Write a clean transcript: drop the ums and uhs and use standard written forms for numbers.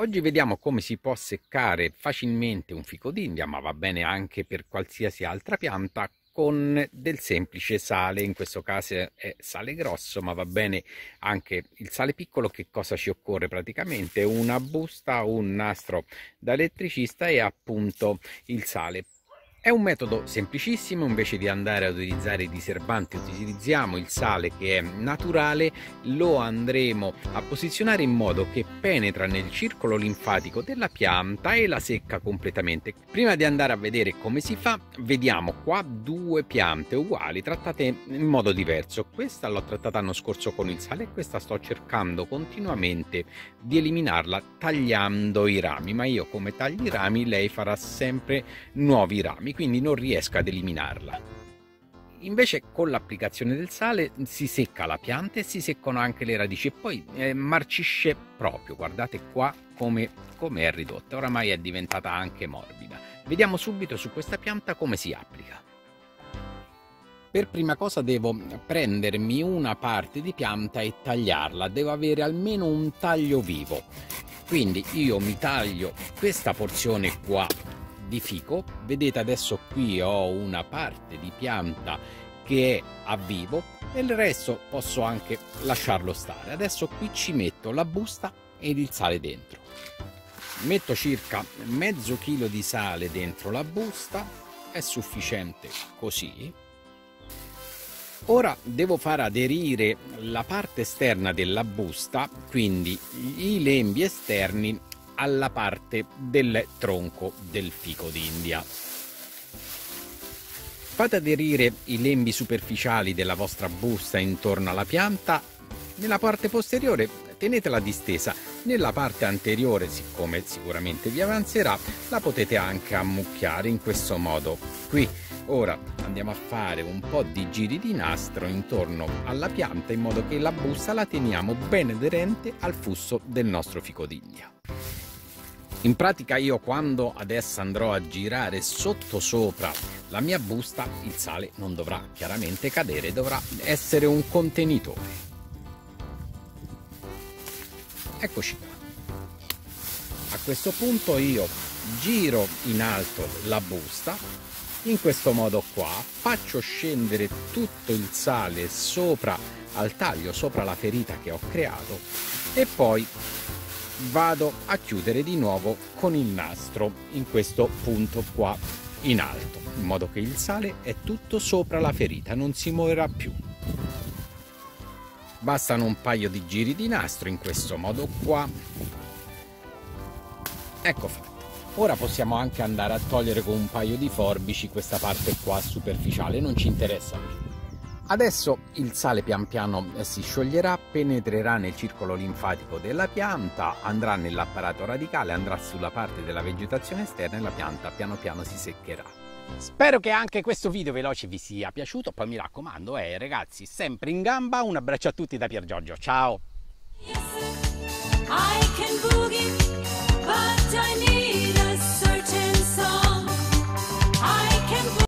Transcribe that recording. Oggi vediamo come si può seccare facilmente un fico d'India, ma va bene anche per qualsiasi altra pianta, con del semplice sale. In questo caso è sale grosso, ma va bene anche il sale piccolo. Che cosa ci occorre praticamente? Una busta, un nastro da elettricista e appunto il sale. È un metodo semplicissimo, invece di andare ad utilizzare i diserbanti utilizziamo il sale che è naturale, lo andremo a posizionare in modo che penetra nel circolo linfatico della pianta e la secca completamente. Prima di andare a vedere come si fa, vediamo qua due piante uguali trattate in modo diverso. Questa l'ho trattata l'anno scorso con il sale e questa sto cercando continuamente di eliminarla tagliando i rami, ma io come taglio i rami lei farà sempre nuovi rami, quindi non riesco ad eliminarla. Invece con l'applicazione del sale si secca la pianta e si seccano anche le radici e poi marcisce proprio. Guardate qua come è ridotta, oramai è diventata anche morbida. Vediamo subito su questa pianta come si applica. Per prima cosa devo prendermi una parte di pianta e tagliarla, devo avere almeno un taglio vivo, quindi io mi taglio questa porzione qua di fico. Vedete adesso qui ho una parte di pianta che è a vivo e il resto posso anche lasciarlo stare. Adesso qui ci metto la busta ed il sale dentro, metto circa mezzo chilo di sale dentro la busta, è sufficiente così. Ora devo far aderire la parte esterna della busta, quindi i lembi esterni, alla parte del tronco del fico d'India. Fate aderire i lembi superficiali della vostra busta intorno alla pianta. Nella parte posteriore tenetela distesa, nella parte anteriore, siccome sicuramente vi avanzerà, la potete anche ammucchiare in questo modo qui. Ora andiamo a fare un po' di giri di nastro intorno alla pianta in modo che la busta la teniamo ben aderente al fusto del nostro fico d'India. In pratica io quando adesso andrò a girare sotto sopra la mia busta, il sale non dovrà chiaramente cadere, dovrà essere un contenitore. Eccoci qua. A questo punto io giro in alto la busta, in questo modo qua, faccio scendere tutto il sale sopra al taglio, sopra la ferita che ho creato, e poi vado a chiudere di nuovo con il nastro in questo punto qua in alto, in modo che il sale è tutto sopra la ferita, non si muoverà più. Bastano un paio di giri di nastro in questo modo qua, ecco fatto. Ora possiamo anche andare a togliere con un paio di forbici questa parte qua superficiale, non ci interessa più. Adesso il sale pian piano si scioglierà, penetrerà nel circolo linfatico della pianta, andrà nell'apparato radicale, andrà sulla parte della vegetazione esterna e la pianta piano piano si seccherà. Spero che anche questo video veloce vi sia piaciuto, poi mi raccomando, ragazzi, sempre in gamba. Un abbraccio a tutti da Pier Giorgio, ciao!